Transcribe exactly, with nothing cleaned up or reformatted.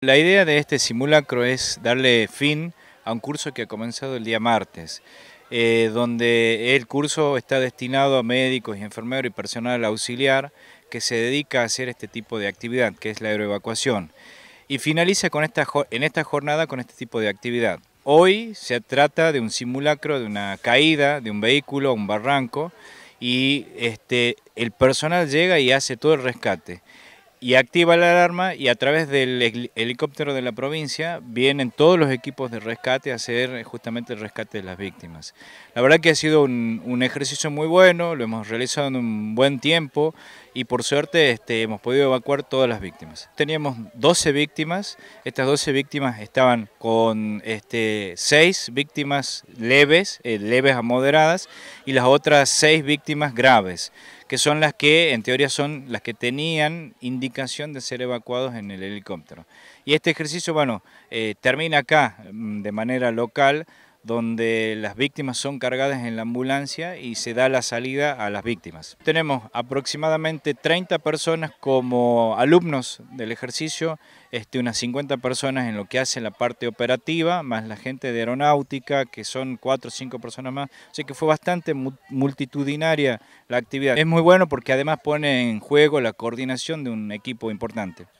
La idea de este simulacro es darle fin a un curso que ha comenzado el día martes, eh, donde el curso está destinado a médicos y enfermeros y personal auxiliar que se dedica a hacer este tipo de actividad, que es la aeroevacuación, y finaliza con esta, en esta jornada con este tipo de actividad. Hoy se trata de un simulacro, de una caída de un vehículo a un barranco, y este, el personal llega y hace todo el rescate. Y activa la alarma y a través del helicóptero de la provincia vienen todos los equipos de rescate a hacer justamente el rescate de las víctimas. La verdad que ha sido un, un ejercicio muy bueno, lo hemos realizado en un buen tiempo y por suerte este, hemos podido evacuar todas las víctimas. Teníamos doce víctimas, estas doce víctimas estaban con este, seis víctimas leves, eh, leves a moderadas, y las otras seis víctimas graves, que son las que en teoría son las que tenían indicación de ser evacuados en el helicóptero. Y este ejercicio, bueno, eh, termina acá de manera local, donde las víctimas son cargadas en la ambulancia y se da la salida a las víctimas. Tenemos aproximadamente treinta personas como alumnos del ejercicio, este, unas cincuenta personas en lo que hace la parte operativa, más la gente de aeronáutica, que son cuatro o cinco personas más, así que fue bastante multitudinaria la actividad. Es muy bueno porque además pone en juego la coordinación de un equipo importante.